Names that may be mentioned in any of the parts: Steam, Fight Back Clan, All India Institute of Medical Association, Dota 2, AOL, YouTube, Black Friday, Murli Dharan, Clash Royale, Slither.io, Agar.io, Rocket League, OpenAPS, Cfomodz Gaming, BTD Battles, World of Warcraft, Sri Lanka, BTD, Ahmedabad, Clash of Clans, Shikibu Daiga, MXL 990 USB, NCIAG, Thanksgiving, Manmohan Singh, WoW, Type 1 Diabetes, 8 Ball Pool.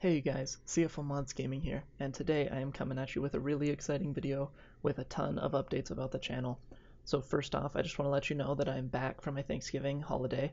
Hey guys, Cfomodz Gaming here, and today I am coming at you with a really exciting video with a ton of updates about the channel. So first off, I just want to let you know that I'm back from my Thanksgiving holiday,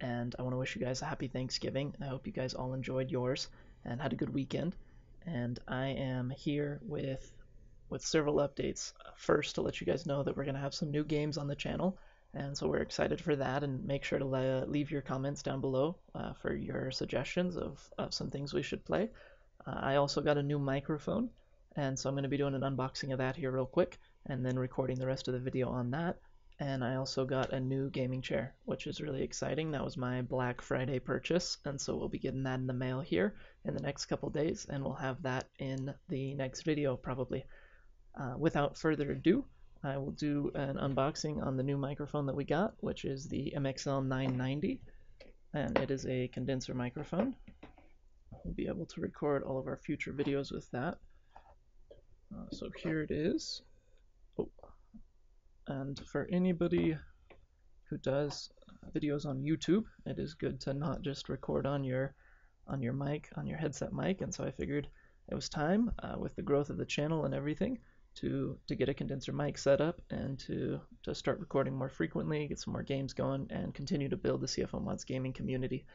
and I want to wish you guys a happy Thanksgiving. I hope you guys all enjoyed yours and had a good weekend, and I am here with several updates. First, to let you guys know that we're going to have some new games on the channel, and so we're excited for that, and make sure to leave your comments down below for your suggestions of some things we should play. I also got a new microphone, and so I'm going to be doing an unboxing of that here real quick, and then recording the rest of the video on that. And I also got a new gaming chair, which is really exciting. That was my Black Friday purchase, and so we'll be getting that in the mail here in the next couple days, and we'll have that in the next video probably. Without further ado, I will do an unboxing on the new microphone that we got, which is the MXL 990, and it is a condenser microphone. We'll be able to record all of our future videos with that. So here it is. Oh. And for anybody who does videos on YouTube, it is good to not just record on your headset mic, and so I figured it was time with the growth of the channel and everything to get a condenser mic set up and to start recording more frequently, get some more games going, and continue to build the Cfomodz Gaming community.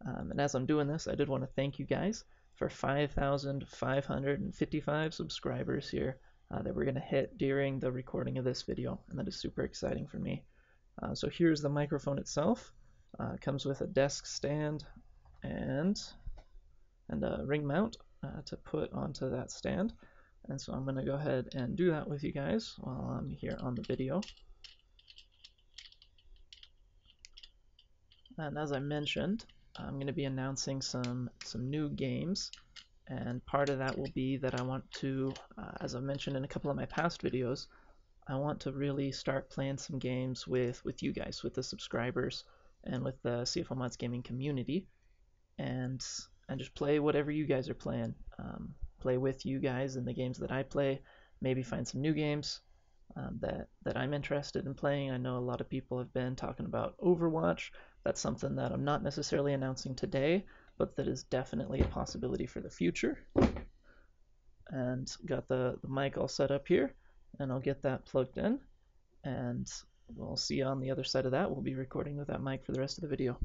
And as I'm doing this, I did want to thank you guys for 5,555 subscribers here that we're going to hit during the recording of this video, and that is super exciting for me. So here's the microphone itself. It comes with a desk stand and a ring mount to put onto that stand. And so I'm going to go ahead and do that with you guys while I'm here on the video. And as I mentioned, I'm going to be announcing some new games, and part of that will be that I want to, as I mentioned in a couple of my past videos, I want to really start playing some games with you guys, with the subscribers, and with the Cfomodz Gaming community, and just play whatever you guys are playing. Play with you guys in the games that I play, maybe find some new games that I'm interested in playing. I know a lot of people have been talking about Overwatch. That's something that I'm not necessarily announcing today, but that is definitely a possibility for the future. And got the mic all set up here, and I'll get that plugged in, and we'll see on the other side of that. We'll be recording with that mic for the rest of the video.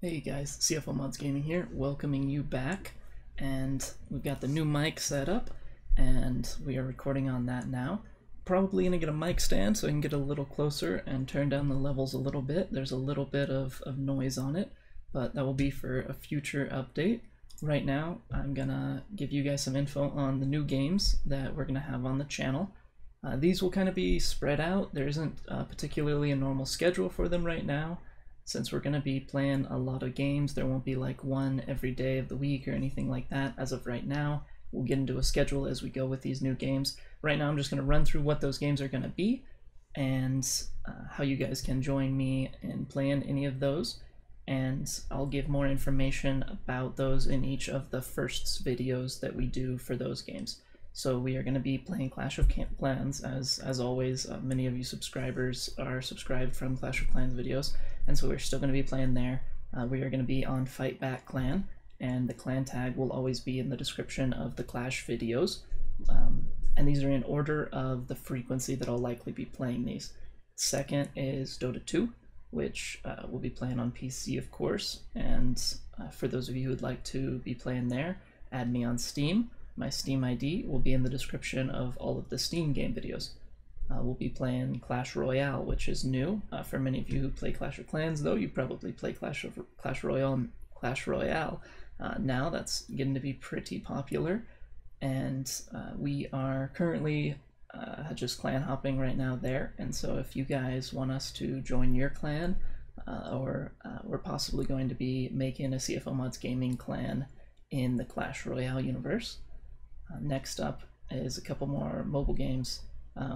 Hey guys, Cfomodz Gaming here, welcoming you back. And we've got the new mic set up, and we are recording on that now. Probably gonna get a mic stand so I can get a little closer and turn down the levels a little bit. There's a little bit of noise on it, but that will be for a future update. Right now, I'm gonna give you guys some info on the new games that we're gonna have on the channel. These will kind of be spread out. There isn't particularly a normal schedule for them right now. Since we're going to be playing a lot of games, there won't be like one every day of the week or anything like that as of right now. We'll get into a schedule as we go with these new games. Right now I'm just going to run through what those games are going to be, and how you guys can join me in playing any of those, and I'll give more information about those in each of the first videos that we do for those games. So we are going to be playing Clash of Clans, as always. Many of you subscribers are subscribed from Clash of Clans videos, and so we're still going to be playing there. We are going to be on Fight Back Clan, and the clan tag will always be in the description of the Clash videos. And these are in order of the frequency that I'll likely be playing these. Second is Dota 2, which we'll be playing on PC, of course. And for those of you who would like to be playing there, add me on Steam. My Steam ID will be in the description of all of the Steam game videos. We'll be playing Clash Royale, which is new. For many of you who play Clash of Clans, though, you probably play Clash Royale. Now that's getting to be pretty popular, and we are currently just clan hopping right now there. And so if you guys want us to join your clan, or we're possibly going to be making a Cfomodz Gaming clan in the Clash Royale universe. Next up is a couple more mobile games.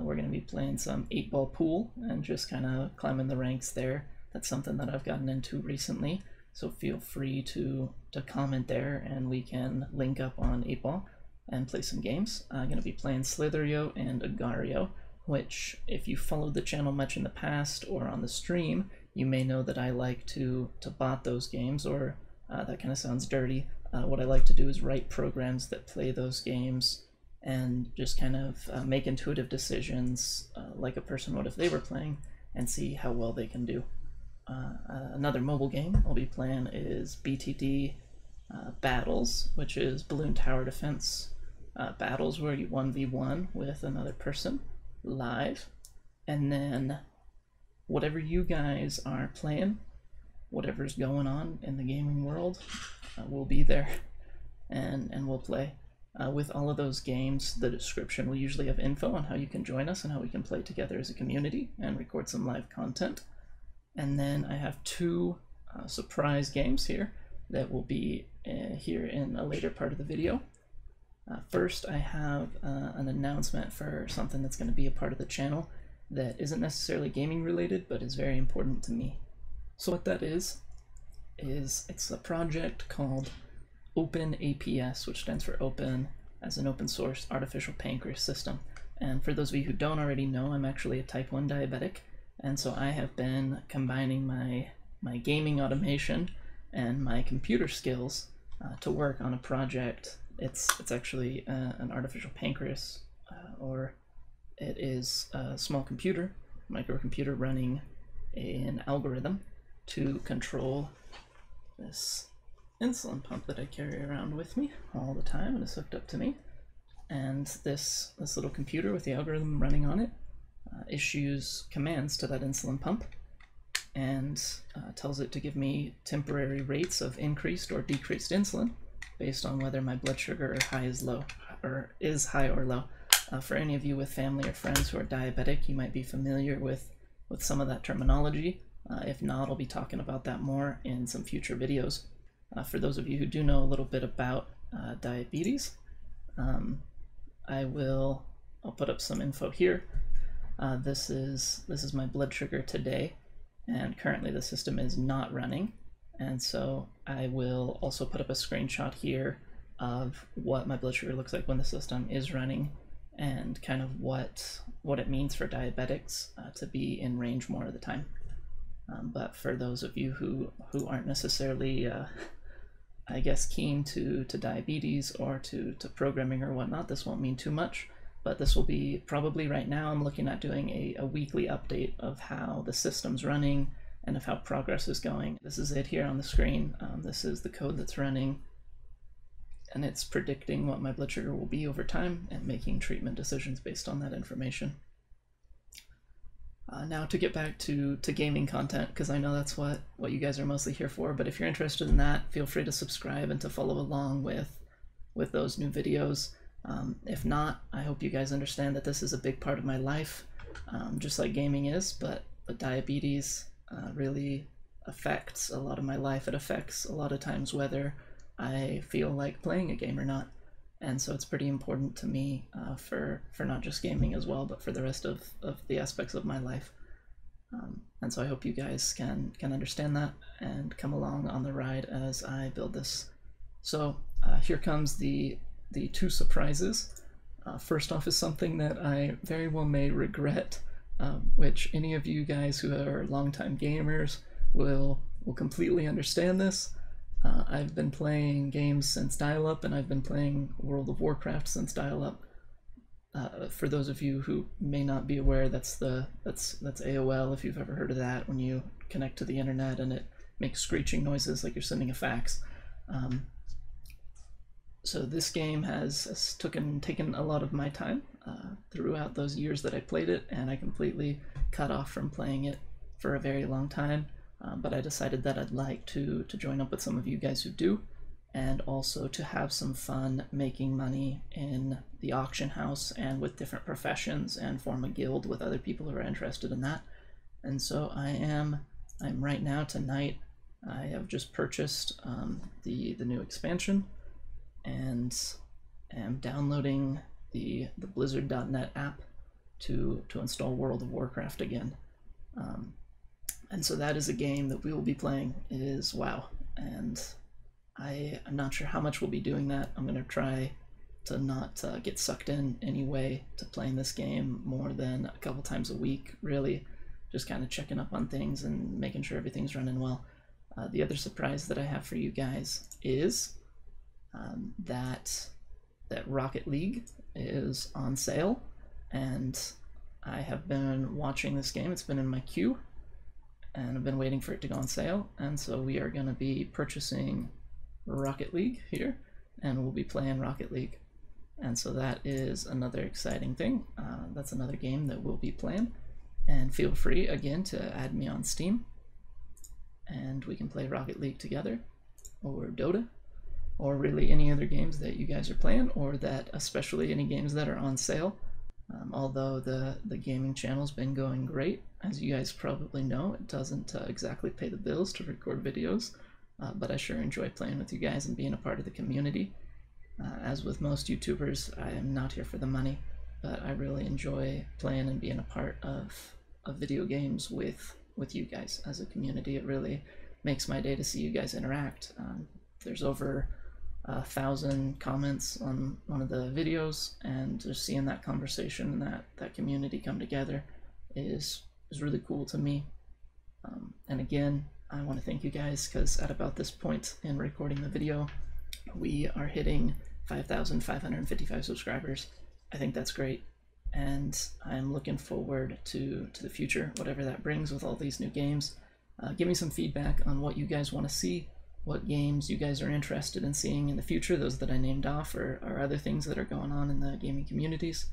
We're going to be playing some 8-ball pool and just kind of climbing the ranks there. That's something that I've gotten into recently, so feel free to comment there, and we can link up on 8-ball and play some games. I'm going to be playing Slither.io and Agar.io, which if you followed the channel much in the past or on the stream, You may know that I like to bot those games, or that kind of sounds dirty. What I like to do is write programs that play those games and just kind of make intuitive decisions like a person would if they were playing, and see how well they can do. Another mobile game I'll be playing is BTD Battles, which is Balloon Tower Defense Battles, where you 1v1 with another person live, and then whatever you guys are playing, whatever's going on in the gaming world, we'll be there and we'll play. With all of those games, the description will usually have info on how you can join us and how we can play together as a community and record some live content. And then I have two surprise games here that will be here in a later part of the video. First, I have an announcement for something that's going to be a part of the channel that isn't necessarily gaming related, but is very important to me. So what that is it's a project called OpenAPS, which stands for Open as an Open Source Artificial Pancreas System. And for those of you who don't already know, I'm actually a type 1 diabetic. And so I have been combining my gaming automation and my computer skills to work on a project. It's actually an artificial pancreas, or it is a small computer, microcomputer, running an algorithm to control this insulin pump that I carry around with me all the time and is hooked up to me. And this little computer with the algorithm running on it issues commands to that insulin pump and tells it to give me temporary rates of increased or decreased insulin based on whether my blood sugar is high or low. For any of you with family or friends who are diabetic, you might be familiar with some of that terminology. If not, I'll be talking about that more in some future videos. For those of you who do know a little bit about diabetes, I'll put up some info here. This is my blood sugar today, and currently the system is not running, and so I will also put up a screenshot here of what my blood sugar looks like when the system is running, and kind of what it means for diabetics to be in range more of the time. But for those of you who aren't necessarily I guess keen to diabetes or to programming or whatnot, this won't mean too much. But this will be probably, right now I'm looking at doing a weekly update of how the system's running and of how progress is going. This is it here on the screen. This is the code that's running, and it's predicting what my blood sugar will be over time and making treatment decisions based on that information. Now to get back to gaming content, because I know that's what you guys are mostly here for, but if you're interested in that, feel free to subscribe and to follow along with those new videos. If not, I hope you guys understand that this is a big part of my life, just like gaming is, but diabetes really affects a lot of my life. It affects a lot of times whether I feel like playing a game or not, and so it's pretty important to me for not just gaming as well, but for the rest of the aspects of my life. And so I hope you guys can understand that and come along on the ride as I build this. So here comes the two surprises. First off is something that I very well may regret, which any of you guys who are longtime gamers will completely understand this. I've been playing games since dial-up, and I've been playing World of Warcraft since dial-up. For those of you who may not be aware, that's AOL, if you've ever heard of that, when you connect to the internet and it makes screeching noises like you're sending a fax. So this game has taken a lot of my time throughout those years that I played it, and I completely cut off from playing it for a very long time. But I decided that I'd like to join up with some of you guys who do, and also to have some fun making money in the auction house and with different professions, and form a guild with other people who are interested in that. And so I'm right now, tonight, I have just purchased the new expansion, and am downloading the Blizzard.net app to install World of Warcraft again. And so that is a game that we will be playing, is WoW. And I'm not sure how much we'll be doing that. I'm gonna try to not get sucked in any way to playing this game more than a couple times a week, really, just kind of checking up on things and making sure everything's running well. The other surprise that I have for you guys is that Rocket League is on sale, and I have been watching this game. It's been in my queue, and I've been waiting for it to go on sale, and so we are going to be purchasing Rocket League here, and we'll be playing Rocket League. And so that is another exciting thing. That's another game that we'll be playing. And feel free, again, to add me on Steam, and we can play Rocket League together, or Dota, or really any other games that you guys are playing, or that, especially any games that are on sale. Although the gaming channel's been going great, as you guys probably know, it doesn't exactly pay the bills to record videos, but I sure enjoy playing with you guys and being a part of the community. As with most YouTubers, I am not here for the money, but I really enjoy playing and being a part of video games with you guys as a community. It really makes my day to see you guys interact. There's over 1,000 comments on one of the videos, and just seeing that conversation and that community come together is really cool to me. And again, I want to thank you guys, because at about this point in recording the video, we are hitting 5,555 subscribers. I think that's great, and I'm looking forward to the future, whatever that brings with all these new games. Give me some feedback on what you guys want to see, what games you guys are interested in seeing in the future, those that I named off, or other things that are going on in the gaming communities.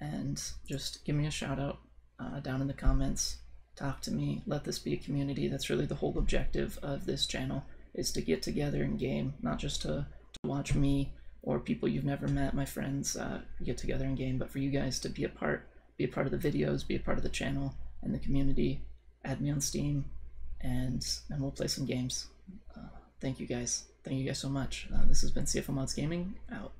And just give me a shout out down in the comments. Talk to me. Let this be a community. That's really the whole objective of this channel, is to get together and game, not just to watch me or people you've never met, my friends, get together and game, but for you guys to be a part of the videos, be a part of the channel and the community. Add me on Steam, and we'll play some games. Thank you guys so much. This has been Cfomodz Gaming, out.